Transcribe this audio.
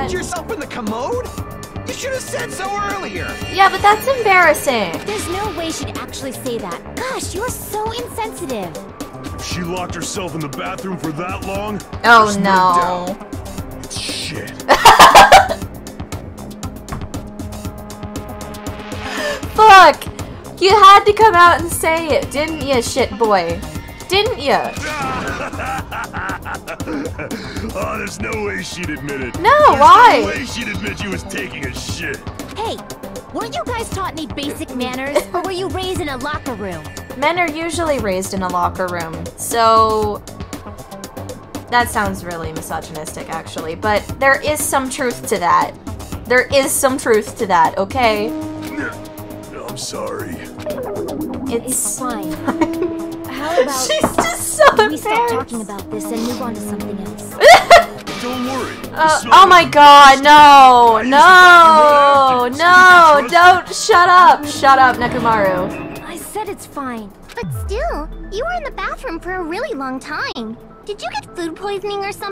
locked yourself in the commode? You should have said so earlier. Yeah, but that's embarrassing. There's no way she'd actually say that. Gosh, you're so insensitive. If she locked herself in the bathroom for that long, oh no. No, it's shit. Fuck! You had to come out and say it, didn't you, shit boy? Didn't you? Oh, there's no way she'd admit it. No, why? There's no way she'd admit you was taking a shit. Hey, weren't you guys taught any basic manners, or were you raised in a locker room? Men are usually raised in a locker room, so... That sounds really misogynistic, actually, but there is some truth to that. There is some truth to that, okay? I'm sorry. It's fine. How about she's just so embarrassed. We stop talking about this and move on to something else. Don't worry. Oh my god, no, no, no, don't, shut up, Nekomaru. I said it's fine. But still, you were in the bathroom for a really long time. Did you get food poisoning or something?